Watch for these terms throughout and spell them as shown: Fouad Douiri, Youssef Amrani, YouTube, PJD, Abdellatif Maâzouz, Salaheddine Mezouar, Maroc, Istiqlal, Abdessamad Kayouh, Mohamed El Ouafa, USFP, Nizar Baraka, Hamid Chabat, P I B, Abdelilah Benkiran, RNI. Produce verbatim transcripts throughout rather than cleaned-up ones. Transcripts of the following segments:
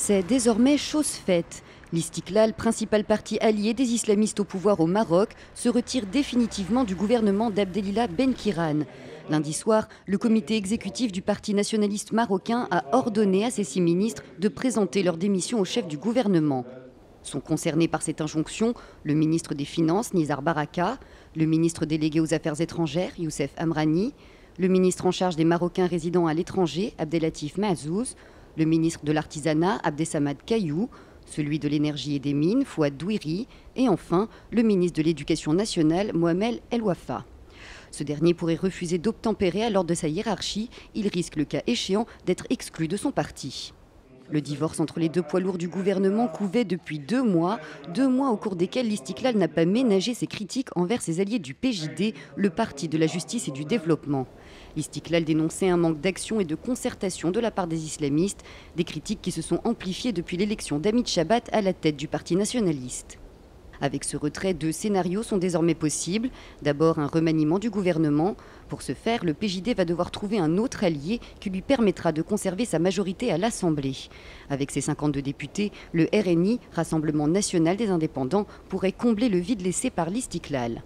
C'est désormais chose faite. L'Istiqlal, principal parti allié des islamistes au pouvoir au Maroc, se retire définitivement du gouvernement d'Abdelilah Benkiran. Lundi soir, le comité exécutif du parti nationaliste marocain a ordonné à ses six ministres de présenter leur démission au chef du gouvernement. Sont concernés par cette injonction le ministre des Finances, Nizar Baraka, le ministre délégué aux Affaires étrangères, Youssef Amrani, le ministre en charge des Marocains résidant à l'étranger, Abdellatif Maâzouz, le ministre de l'Artisanat, Abdessamad Kayouh, celui de l'Énergie et des Mines, Fouad Douiri, et enfin le ministre de l'Éducation nationale, Mohamed El Ouafa. Ce dernier pourrait refuser d'obtempérer à l'ordre de sa hiérarchie. Il risque, le cas échéant, d'être exclu de son parti. Le divorce entre les deux poids lourds du gouvernement couvait depuis deux mois, deux mois au cours desquels l'Istiqlal n'a pas ménagé ses critiques envers ses alliés du P J D, le parti de la justice et du développement. L'Istiqlal dénonçait un manque d'action et de concertation de la part des islamistes, des critiques qui se sont amplifiées depuis l'élection d'Hamid Chabat à la tête du parti nationaliste. Avec ce retrait, deux scénarios sont désormais possibles. D'abord, un remaniement du gouvernement. Pour ce faire, le P J D va devoir trouver un autre allié qui lui permettra de conserver sa majorité à l'Assemblée. Avec ses cinquante-deux députés, le R N I, Rassemblement national des indépendants, pourrait combler le vide laissé par l'Istiqlal.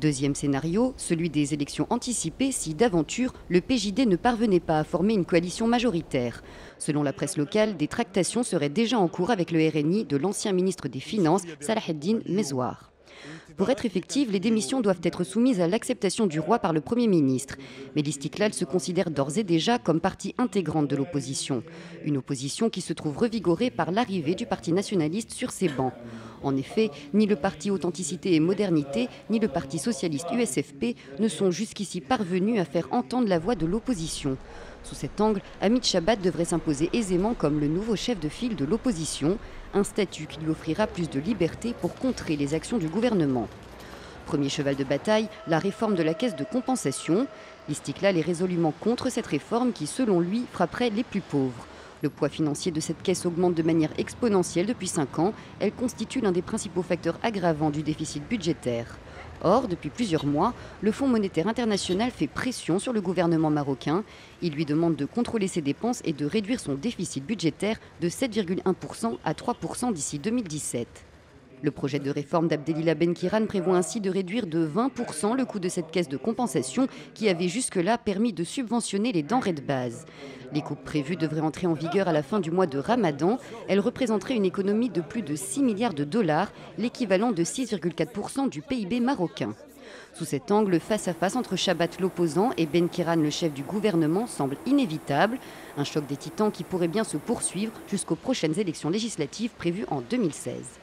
Deuxième scénario, celui des élections anticipées si d'aventure le P J D ne parvenait pas à former une coalition majoritaire. Selon la presse locale, des tractations seraient déjà en cours avec le R N I de l'ancien ministre des Finances, Salaheddine Mezouar. Pour être effectives, les démissions doivent être soumises à l'acceptation du roi par le Premier ministre. Mais l'Istiqlal se considère d'ores et déjà comme partie intégrante de l'opposition. Une opposition qui se trouve revigorée par l'arrivée du parti nationaliste sur ses bancs. En effet, ni le parti Authenticité et Modernité, ni le parti socialiste U S F P ne sont jusqu'ici parvenus à faire entendre la voix de l'opposition. Sous cet angle, Hamid Chabat devrait s'imposer aisément comme le nouveau chef de file de l'opposition, un statut qui lui offrira plus de liberté pour contrer les actions du gouvernement. Premier cheval de bataille, la réforme de la caisse de compensation. L'Istiqlal est résolument contre cette réforme qui, selon lui, frapperait les plus pauvres. Le poids financier de cette caisse augmente de manière exponentielle depuis cinq ans. Elle constitue l'un des principaux facteurs aggravants du déficit budgétaire. Or, depuis plusieurs mois, le Fonds monétaire international fait pression sur le gouvernement marocain. Il lui demande de contrôler ses dépenses et de réduire son déficit budgétaire de sept virgule un pour cent à trois pour cent d'ici deux mille dix-sept. Le projet de réforme d'Abdelilah Benkiran prévoit ainsi de réduire de vingt pour cent le coût de cette caisse de compensation qui avait jusque-là permis de subventionner les denrées de base. Les coupes prévues devraient entrer en vigueur à la fin du mois de Ramadan. Elles représenteraient une économie de plus de six milliards de dollars, l'équivalent de six virgule quatre pour cent du P I B marocain. Sous cet angle, le face-à-face entre Chabat l'opposant et Benkiran le chef du gouvernement semble inévitable. Un choc des titans qui pourrait bien se poursuivre jusqu'aux prochaines élections législatives prévues en deux mille seize.